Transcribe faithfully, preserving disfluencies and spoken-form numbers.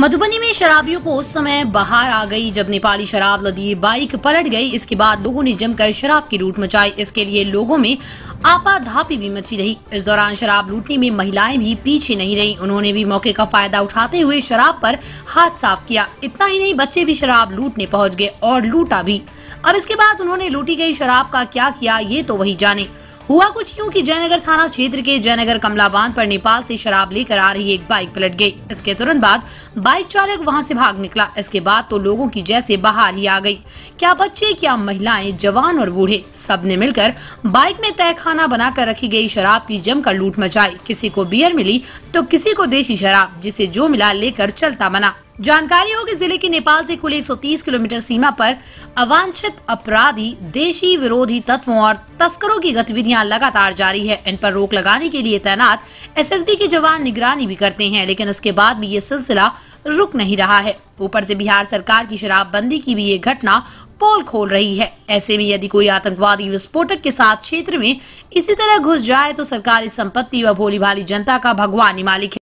मधुबनी में शराबियों को उस समय बाहर आ गई जब नेपाली शराब लदी बाइक पलट गई। इसके बाद लोगों ने जमकर शराब की लूट मचाई। इसके लिए लोगों में आपाधापी भी मची रही। इस दौरान शराब लूटने में महिलाएं भी पीछे नहीं रही। उन्होंने भी मौके का फायदा उठाते हुए शराब पर हाथ साफ किया। इतना ही नहीं, बच्चे भी शराब लूटने पहुंच गए और लूटा भी। अब इसके बाद उन्होंने लूटी गई शराब का क्या किया, ये तो वही जाने। हुआ कुछ यूं कि जयनगर थाना क्षेत्र के जयनगर कमला बांध पर नेपाल से शराब लेकर आ रही एक बाइक पलट गई। इसके तुरंत बाद बाइक चालक वहां से भाग निकला। इसके बाद तो लोगों की जैसे बहार ही आ गई। क्या बच्चे, क्या महिलाएं, जवान और बूढ़े, सबने मिलकर बाइक में तय खाना बनाकर रखी गई शराब की जमकर लूट मचाई। किसी को बियर मिली तो किसी को देशी शराब, जिसे जो मिला लेकर चलता बना। जानकारी हो कि जिले के नेपाल से कुल एक सौ तीस किलोमीटर सीमा पर अवांछित अपराधी, देशी विरोधी तत्वों और तस्करों की गतिविधियां लगातार जारी है। इन पर रोक लगाने के लिए तैनात एस एस बी के जवान निगरानी भी करते हैं, लेकिन उसके बाद भी ये सिलसिला रुक नहीं रहा है। ऊपर से बिहार सरकार की शराबबंदी की भी ये घटना पोल खोल रही है। ऐसे में यदि कोई आतंकवादी विस्फोटक के साथ क्षेत्र में इसी तरह घुस जाए तो सरकारी संपत्ति व भोली भाली जनता का भगवान ही मालिक है।